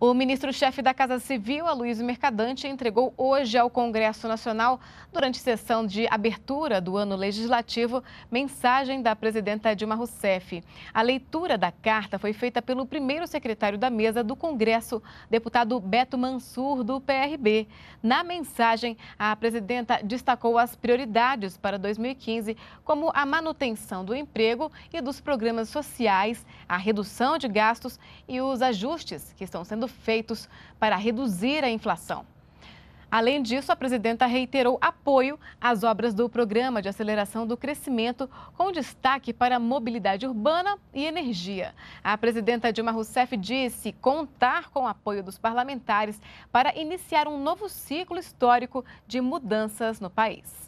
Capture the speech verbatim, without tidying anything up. O ministro-chefe da Casa Civil, Aloizio Mercadante, entregou hoje ao Congresso Nacional, durante sessão de abertura do ano legislativo, mensagem da presidenta Dilma Rousseff. A leitura da carta foi feita pelo primeiro secretário da mesa do Congresso, deputado Beto Mansur, do P R B. Na mensagem, a presidenta destacou as prioridades para dois mil e quinze, como a manutenção do emprego e dos programas sociais, a redução de gastos e os ajustes que estão sendo feitos para reduzir a inflação. Além disso, a presidenta reiterou apoio às obras do Programa de Aceleração do Crescimento, com destaque para mobilidade urbana e energia. A presidenta Dilma Rousseff disse contar com o apoio dos parlamentares para iniciar um novo ciclo histórico de mudanças no país.